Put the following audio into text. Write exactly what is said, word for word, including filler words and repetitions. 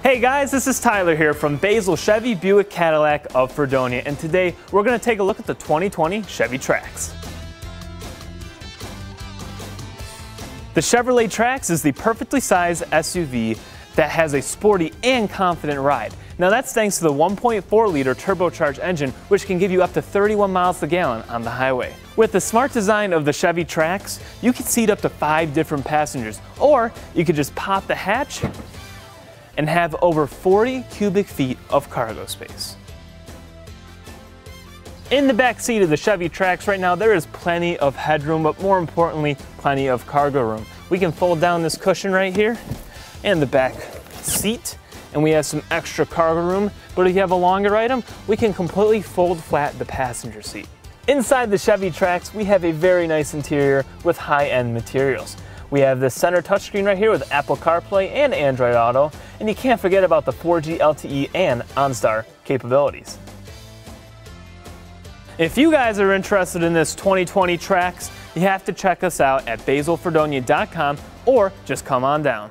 Hey guys, this is Tyler here from Basil Chevy Buick Cadillac of Fredonia, and today we're going to take a look at the twenty twenty Chevy Trax. The Chevrolet Trax is the perfectly sized S U V that has a sporty and confident ride. Now that's thanks to the one point four liter turbocharged engine, which can give you up to thirty-one miles per gallon on the highway. With the smart design of the Chevy Trax, you can seat up to five different passengers, or you could just pop the hatch and have over forty cubic feet of cargo space. In the back seat of the Chevy Trax right now, there is plenty of headroom, but more importantly, plenty of cargo room. We can fold down this cushion right here and the back seat, and we have some extra cargo room. But if you have a longer item, we can completely fold flat the passenger seat. Inside the Chevy Trax, we have a very nice interior with high-end materials. We have this center touchscreen right here with Apple CarPlay and Android Auto, and you can't forget about the four G L T E and OnStar capabilities. If you guys are interested in this twenty twenty Trax, you have to check us out at basil fredonia dot com or just come on down.